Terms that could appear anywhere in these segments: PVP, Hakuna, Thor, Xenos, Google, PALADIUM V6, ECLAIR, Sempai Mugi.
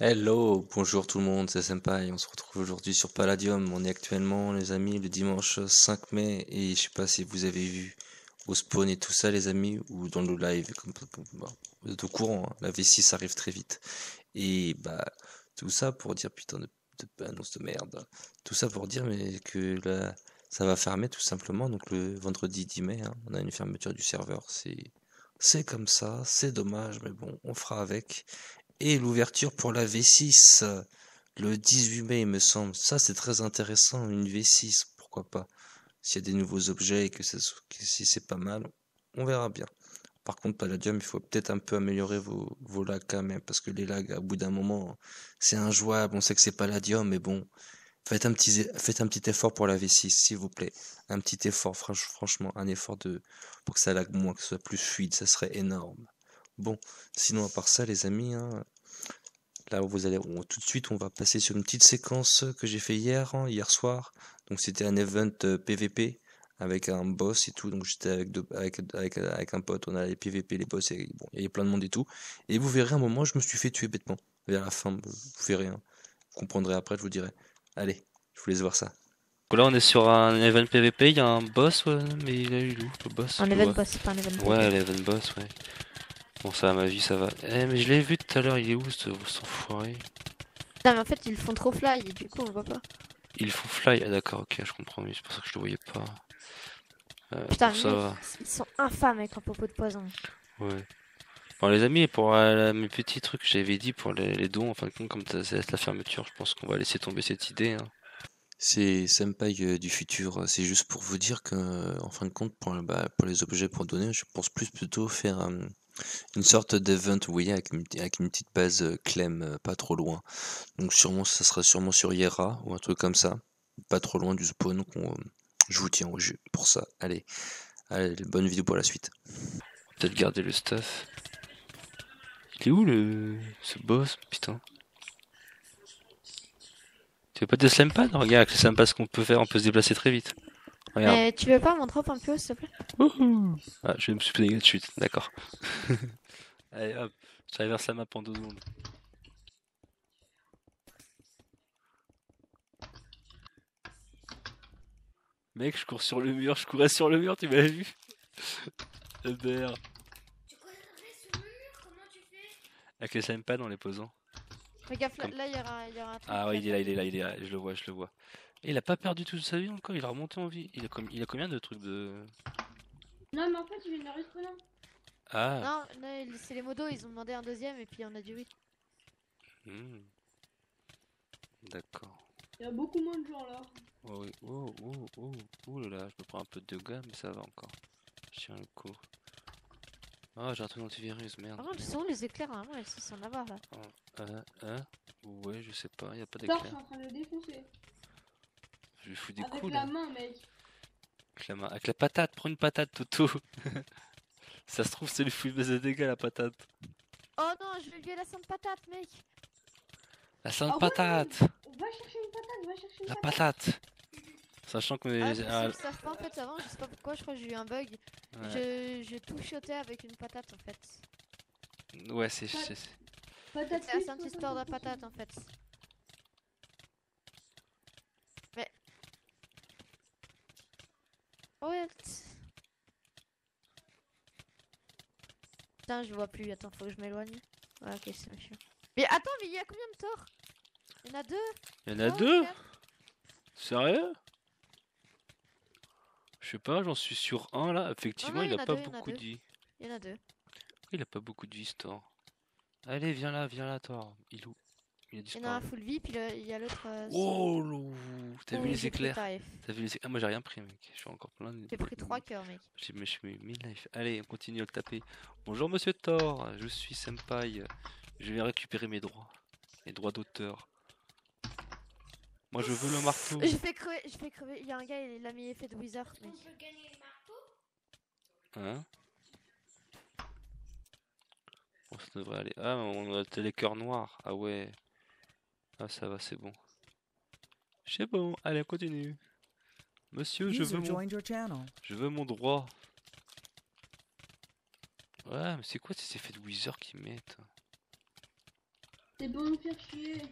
Hello, bonjour tout le monde, c'est Sempai, on se retrouve aujourd'hui sur Palladium. On est actuellement, les amis, le dimanche 5 mai, et je sais pas si vous avez vu au spawn et tout ça, les amis, ou dans le live, vous êtes au courant, hein, la V6 arrive très vite. Et bah, tout ça pour dire, putain de annonce de merde, tout ça pour dire mais que là, ça va fermer tout simplement, donc le vendredi 10 mai, hein, on a une fermeture du serveur, c'est comme ça, c'est dommage, mais bon, on fera avec. Et l'ouverture pour la V6, le 18 mai, il me semble. Ça, c'est très intéressant, une V6, pourquoi pas. S'il y a des nouveaux objets et que si c'est pas mal, on verra bien. Par contre, Palladium, il faut peut-être un peu améliorer vos lags quand même, parce que les lags, au bout d'un moment, c'est injouable. On sait que c'est Palladium, mais bon, faites un petit effort pour la V6, s'il vous plaît. Un petit effort, franchement, un effort pour que ça lague moins, que ce soit plus fluide, ça serait énorme. Bon, sinon à part ça les amis, hein, là vous allez tout de suite on va passer sur une petite séquence que j'ai fait hier, hein, hier soir. Donc c'était un event PVP avec un boss et tout, donc j'étais avec un pote, on allait PVP les boss et bon, il y avait plein de monde et tout. Et vous verrez à un moment je me suis fait tuer bêtement, vers la fin, vous verrez, hein. Vous comprendrez après, je vous dirai. Allez, je vous laisse voir ça. Donc là on est sur un event PVP, il y a un boss, ouais, mais il a eu où le boss? Un event boss, pas un event PVP. Ouais, l'event boss, ouais. Bon ça à ma vie ça va. Eh mais je l'ai vu tout à l'heure, il est où cet enfoiré? Non mais en fait ils font trop fly et du coup on le voit pas. Ils font fly, ah d'accord ok je comprends mieux, c'est pour ça que je le voyais pas. Putain ça va. Ils sont infâmes avec un propos de poison. Ouais. Bon les amis pour mes petits trucs que j'avais dit pour les dons, en fin de compte comme c'est la fermeture je pense qu'on va laisser tomber cette idée. Hein. C'est Sempai du futur, c'est juste pour vous dire que en fin de compte pour les objets pour donner je pense plutôt faire une sorte d'event, vous voyez, avec une petite base clem pas trop loin. Donc sûrement, ça sera sûrement sur Hiera ou un truc comme ça. Pas trop loin du spawn, donc je vous tiens au jeu pour ça. Allez, allez bonne vidéo pour la suite. Peut-être garder le stuff. Il est où ce boss, putain? Tu veux pas des slime pads? Regarde, avec les slime pads qu'on peut faire, on peut se déplacer très vite. Mais tu veux pas mon drop un peu haut s'il te plaît? Wouhou! Ah, je me suis pété de chute, d'accord. Allez hop, je traverse la map en 2 secondes. Mec, je cours sur le mur, je courais sur le mur, tu m'as vu? Le BR. Tu courais sur le mur, comment tu fais? Avec les slime pads en les posant. Regarde, là il y aura un truc. Ah ouais, il est là, je le vois. Et il a pas perdu toute sa vie encore, il a remonté en vie. Il a combien de trucs de... Non mais en fait il vient de le respawner. Ah. Non, c'est les modos, ils ont demandé un deuxième et puis on a dit oui. Mmh. D'accord. Il y a beaucoup moins de gens là. Oh oui, oh là, je me prends un peu de dégâts mais ça va encore. Je tiens le coup. Ah, j'ai un truc d'antivirus, merde. Par contre, ils sont où les éclairs, hein, ils sont là-bas là. Ouais, je sais pas, il y a pas d'éclairs. Je suis en train de le défoncer. Je lui fous des coups là. Avec la main, mec. Avec la main, avec la patate, prends une patate, Toto. Ça se trouve, c'est lui fouille de dégâts la patate. Oh non, je vais lui la sainte patate, mec. La sainte patate. Ouais, va chercher une patate, va chercher une patate. Sachant que je sais pas en fait avant, je sais pas pourquoi, je crois que j'ai eu un bug. Ouais. Je tout shotais avec une patate en fait. Ouais, c'est la sainte histoire de la patate en fait. Ouais. Putain, je vois plus. Attends, faut que je m'éloigne. Ouais, ok, c'est machin. Mais attends, mais il y a combien de torts? Il y en a 2. Il y en a 2? Sérieux? Je sais pas, j'en suis sur 1 là. Effectivement, il a pas beaucoup de vie. Il y en a 2. Il a pas beaucoup de vie ce tort. Allez, viens là, Thor. Il est où? Il a disparu. Il y en a un full vie, puis il y a l'autre. Oh, t'as vu les éclairs? Ah, moi j'ai rien pris, mec. Je suis encore plein de. J'ai pris 3 cœurs, mec. Mais je suis 1000 life. Allez, on continue à le taper. Bonjour, monsieur Thor. Je suis Senpai. Je vais récupérer mes droits. Mes droits d'auteur. Moi je veux le marteau. Je fais crever. Il y a un gars, il a mis effet de wizard, mec. On peut gagner le marteau? Hein? Bon, ça devrait aller. Ah, on a les cœurs noirs. Ah, ouais. Ah ça va, c'est bon. C'est bon, allez on continue. Monsieur, je veux mon droit. Ouais mais c'est quoi ces effets de wizard qu'ils mettent? C'est bon, me faire chier.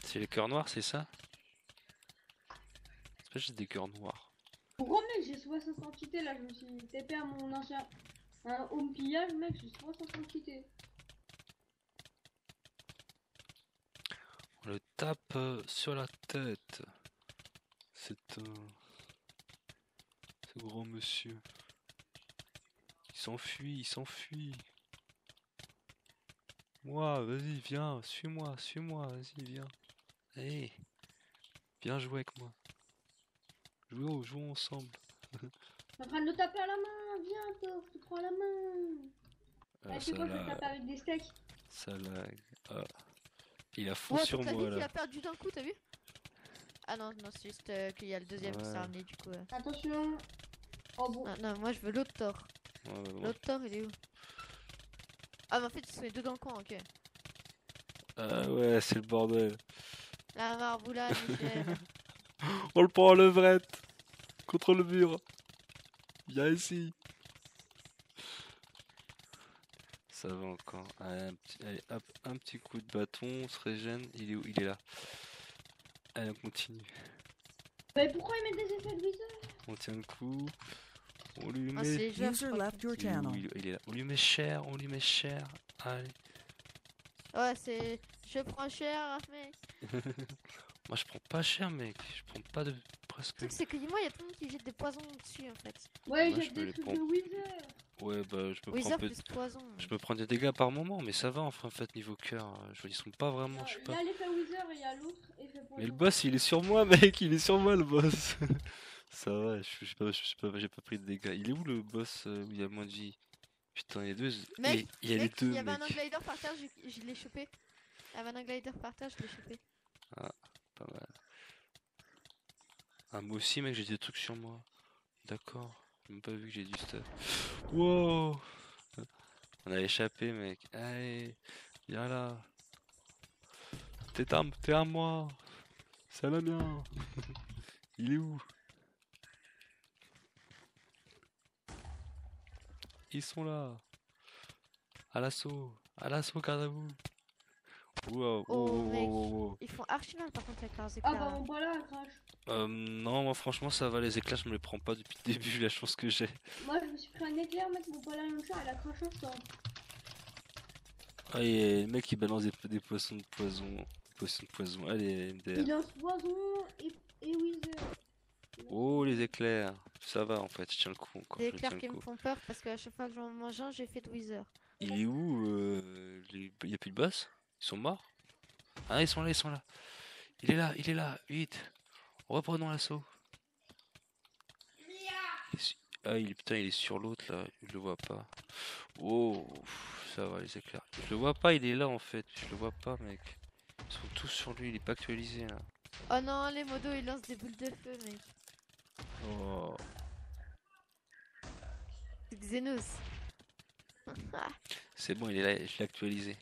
C'est les cœurs noirs, c'est ça? C'est pas juste des cœurs noirs. Gros mec, j'ai 60 entités là, je me suis TP à mon ancien. Un home pillage, mec, j'ai 60 entités. On le tape sur la tête. C'est un. Ce gros monsieur. Il s'enfuit, il s'enfuit. Moi, vas-y, viens, suis-moi, suis-moi, vas-y, viens. Allez, viens jouer avec moi. Jouons ensemble. On est en train de le taper à la main, viens, pauvre, tu prends la main. Ah, c'est quoi, je le tape avec des steaks. Ça lag. Ah. Il a fou sur moi là. Il a perdu d'un coup, t'as vu? Ah non, non, c'est juste qu'il y a le deuxième qui s'est ramené du coup. Attention. Oh bon. Ah, non, moi je veux l'autre Thor. Ouais, bah, l'autre Thor, il est où? Ah, mais en fait, ils sont les deux dans le coin, ok. Ah ouais, c'est le bordel. La marboula, Michel. On le prend en levrette. Contre le mur. Viens ici. Ça va encore. Allez, hop, un petit coup de bâton, on se régène. Il est où? Il est là. Allez, on continue. Mais pourquoi ils mettent des effets de viseur? On tient le coup. On lui met... il est là. On lui met cher, on lui met cher. Allez. Ouais, c'est... Je prends cher, mec. Moi, je prends pas cher, mec. Je prends pas de... presque... Le truc, c'est que dis-moi, il y a tout le monde qui jette des poisons dessus, en fait. Ouais, il jette des trucs de Wither. Ouais, bah, je peux prendre... plus poison. Je peux prendre des dégâts par moment, mais ça va, enfin, en fait, niveau cœur. Je vois, ils sont pas vraiment... Non, je sais pas... Il y a l'effet Wither et il y a l'autre effet poison. Mais le boss, il est sur moi, mec. Il est sur moi, le boss. Ça va, j'ai pas pris de dégâts. Il est où le boss où il y a moins de vie? Putain, il y a deux. Mec, il y a les deux. Il y avait un glider par terre, je l'ai chopé. Il y avait un glider par terre, je l'ai chopé. Ah, pas mal. Ah, moi aussi, mec, j'ai des trucs sur moi. D'accord, j'ai même pas vu que j'ai du stuff. Wow! On a échappé, mec. Allez, viens là. T'es à moi. Ça va bien. Il est où? Ils sont là. À l'assaut, garde à vous. Wow. Oh, ils font archi mal par contre avec leurs éclairs. Ah bah on voit là, crash. Non, moi franchement ça va, les éclairs je me les prends pas depuis le début, la chance que j'ai. Moi je me suis pris un éclair, mec, mon voilà comme ça, elle a craché ça. Ah, et le mec il balance des poissons de poison. Allez, MDR. Il lance poison et wither. Oh les éclairs, ça va en fait, je tiens le coup encore. Les éclairs qui me font peur parce qu'à chaque fois que j'en mange un, j'ai fait de wither. Il est où il n'y a plus de boss? Ils sont morts? Ah ils sont là, Il est là, vite. Reprenons l'assaut. Ah il est putain, il est sur l'autre là, je le vois pas. Oh, ça va les éclairs. Je le vois pas, il est là en fait, je le vois pas mec. Ils sont tous sur lui, il est pas actualisé là. Oh non, les modos ils lancent des boules de feu mec. Oh. Xenos. C'est bon, il est là, je l'ai actualisé.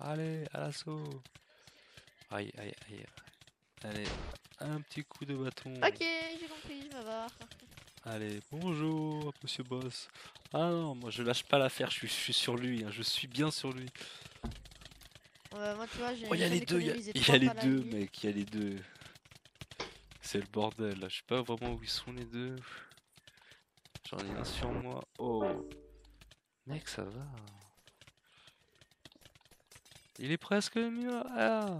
Allez, à l'assaut. Aïe, aïe, aïe. Allez, un petit coup de bâton. Ok, j'ai compris, je vais voir. Allez, bonjour, monsieur boss. Ah non, moi je lâche pas l'affaire, je suis sur lui, hein, je suis bien sur lui. Moi, tu vois, oh, il y a les deux, mec, il y a les deux. C'est le bordel, là. Je sais pas vraiment où ils sont les deux. J'en ai un sur moi. Oh, mec, ça va. Il est presque mieux. Ah.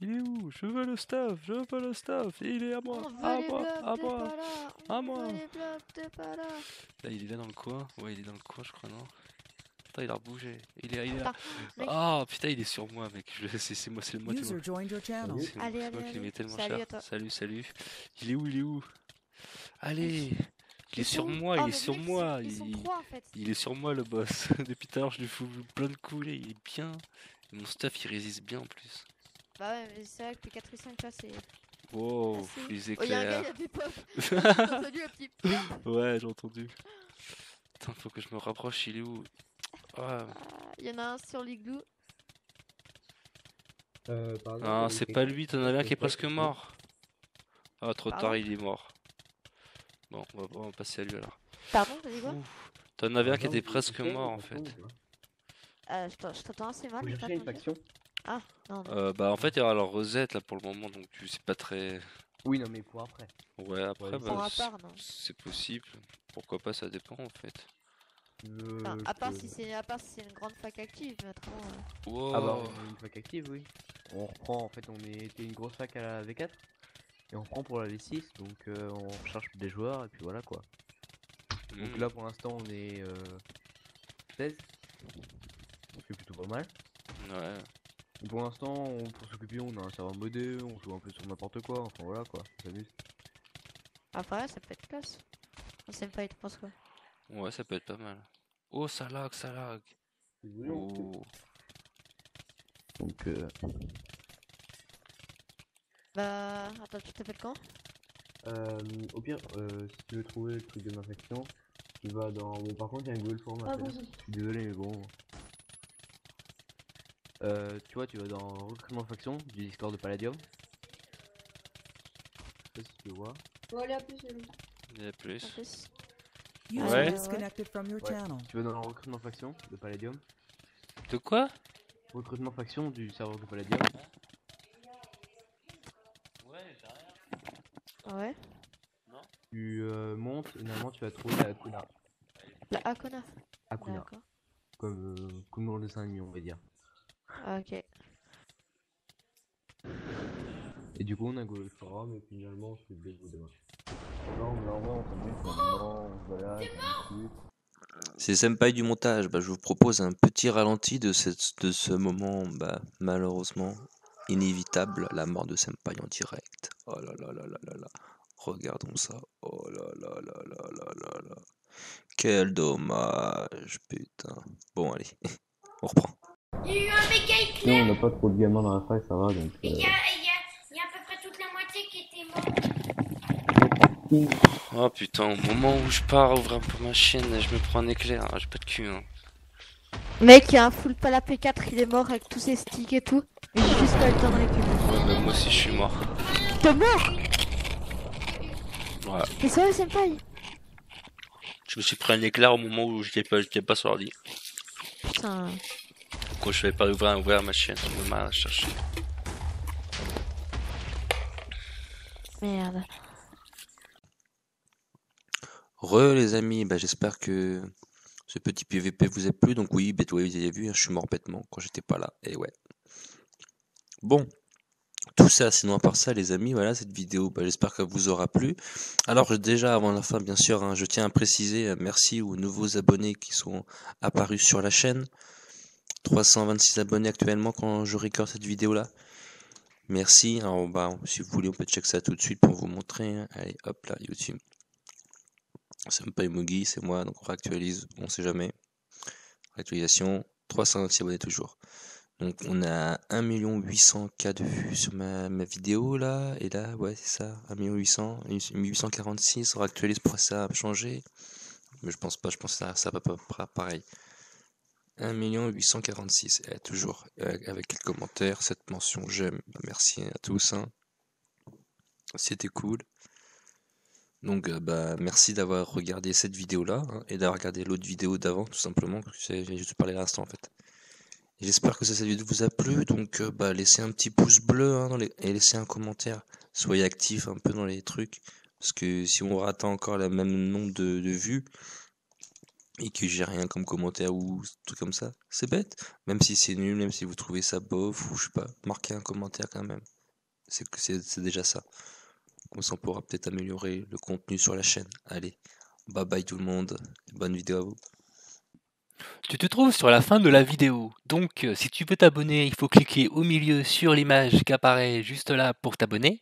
Il est où? Je veux le stuff, Il est à moi, à moi. Là, il est là dans le coin. Ouais, il est dans le coin, je crois, non? Attends, il a bougé. Il est là. Ah oh, putain, il est sur moi, mec. C'est moi, c'est le moi. Allez, allez. Salut, salut. Il est où? Allez. Il est sur moi, il est sur moi le boss. Depuis tout à l'heure je lui fous plein de coups, il est bien. Et mon stuff il résiste bien en plus. Bah ouais mais c'est vrai que les 4 et 5 là c'est... Wow, les éclairs. Oh y'a un gars, il a des pop. J'ai entendu un petit peu. Ouais j'ai entendu. Attends, faut que je me rapproche, il est où? Il y en a un sur l'igloo. Non c'est pas lui, t'en avais un qui est presque mort. Ah trop tard, il est mort. Bon, on va passer à lui alors. Pardon, t'as dit quoi? T'en avais un qui était presque mort en fait. Je t'entends assez mal. J'ai une faction. Ah, non, non. Bah en fait il y aura leur reset là pour le moment donc tu sais pas très... Oui non mais pour après. Ouais après ouais, bah, c'est possible, pourquoi pas ça dépend en fait. Enfin, à part si c'est une grande fac active maintenant. Wow. Ah bah une fac active oui. On reprend en fait, on était une grosse fac à la V4 et on reprend pour la V6 donc on recherche des joueurs et puis voilà quoi. Donc là pour l'instant on est 16, c'est plutôt pas mal. Ouais. Pour l'instant, pour s'occuper, on a un serveur modé, on joue un peu sur n'importe quoi, enfin voilà quoi, ça s'amuse. Après, ça peut être classe. On sait pas, tu penses quoi? Ouais, ça peut être pas mal. Oh, ça lag, ça lag. Oh. Donc Bah, attends, tu t'appelles quand? Au pire, si tu veux trouver le truc de ma faction, tu vas dans... Bon, par contre, il y a un Google Form à faire. Je suis désolé, mais bon... tu vois, tu vas dans recrutement faction du Discord de Paladium. Je sais pas si tu vois. Ouais, il y a plus. Ouais. Tu vas dans le recrutement faction de Paladium. De quoi? Recrutement faction du serveur de Paladium. Ouais, ouais. Non. Tu montes et normalement tu vas trouver la Hakuna. La Hakuna. Hakuna. Comme dans le dessin animé, on va dire. Ok. Et du coup on a go le forum et finalement on se fait dégoût demain. Non mais normalement on s'amuse, on c'est Sempai du montage, bah, je vous propose un petit ralenti de ce moment bah, malheureusement inévitable, la mort de Sempai en direct. Oh là là là là là là. Regardons ça. Oh là là là là là là là. Quel dommage, putain. Bon allez, on reprend. Il y a eu un méga éclair. Non, on n'a pas trop de gamins dans la faille, ça va donc. Il y a à peu près toute la moitié qui était morte. Oh putain, au moment où je pars ouvrir un peu ma chaîne, je me prends un éclair, j'ai pas de cul hein. Mec, il y a un full pala P4, il est mort avec tous ses sticks et tout. J'ai juste pas le temps de récupérer. Ouais, bah moi aussi je suis mort. T'es mort? Ouais. T'es sérieux, c'est pas? Je me suis pris un éclair au moment où j'étais pas sur l'ordi. Putain. Pourquoi je vais pas ouvrir ma chaîne, on va mal la chercher. Merde. Re les amis, bah, j'espère que ce petit PVP vous a plu. Donc oui, vous avez vu, je suis mort bêtement quand j'étais pas là. Et ouais. Bon. Tout ça, sinon à part ça les amis, voilà cette vidéo, bah, j'espère qu'elle vous aura plu. Alors déjà avant la fin bien sûr, hein, je tiens à préciser merci aux nouveaux abonnés qui sont apparus sur la chaîne. 326 abonnés actuellement quand je recorde cette vidéo là. Merci. Alors bah, si vous voulez on peut check ça tout de suite pour vous montrer. Hein. Allez hop là YouTube. Sempai Mugi, c'est moi, donc on réactualise, on sait jamais. Réactualisation, 326 abonnés toujours. Donc on a 1 800 000 de vues sur ma vidéo là. Et là ouais c'est ça, 1 846, on réactualise pour ça changer. Mais je pense pas, je pense que ça va pas pareil. 1 846 000, toujours avec les commentaires, cette mention j'aime, merci à tous, hein. C'était cool. Donc bah merci d'avoir regardé cette vidéo là hein, et d'avoir regardé l'autre vidéo d'avant tout simplement, parce que j'ai juste parlé à l'instant en fait. J'espère que cette vidéo vous a plu, donc bah, laissez un petit pouce bleu hein, et laissez un commentaire, soyez actifs un peu dans les trucs, parce que si on rate encore le même nombre de vues, et que j'ai rien comme commentaire ou tout comme ça, c'est bête. Même si c'est nul, même si vous trouvez ça bof, ou je sais pas, marquez un commentaire quand même. C'est déjà ça. Comme ça, on pourra peut-être améliorer le contenu sur la chaîne. Allez, bye bye tout le monde, bonne vidéo à vous. Tu te trouves sur la fin de la vidéo, donc si tu veux t'abonner, il faut cliquer au milieu sur l'image qui apparaît juste là pour t'abonner.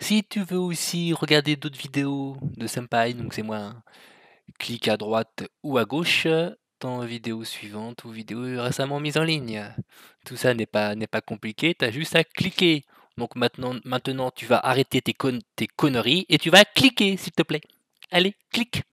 Si tu veux aussi regarder d'autres vidéos de Sempai, donc c'est moi... Hein. Clique à droite ou à gauche dans vidéo suivante ou vidéo récemment mise en ligne. Tout ça n'est pas compliqué, tu as juste à cliquer. Donc maintenant tu vas arrêter tes conneries et tu vas cliquer s'il te plaît. Allez, clique.